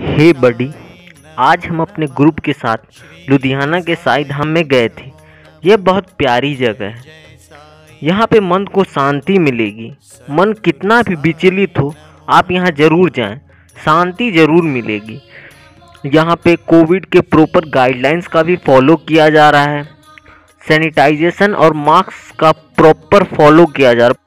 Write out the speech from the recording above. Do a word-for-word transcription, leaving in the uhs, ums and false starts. हे बडी, आज हम अपने ग्रुप के साथ लुधियाना के साई धाम में गए थे। यह बहुत प्यारी जगह है, यहाँ पे मन को शांति मिलेगी। मन कितना भी विचलित हो, आप यहाँ ज़रूर जाएं, शांति ज़रूर मिलेगी। यहाँ पे कोविड के प्रॉपर गाइडलाइंस का भी फॉलो किया जा रहा है, सैनिटाइजेशन और मास्क का प्रॉपर फॉलो किया जा रहा है।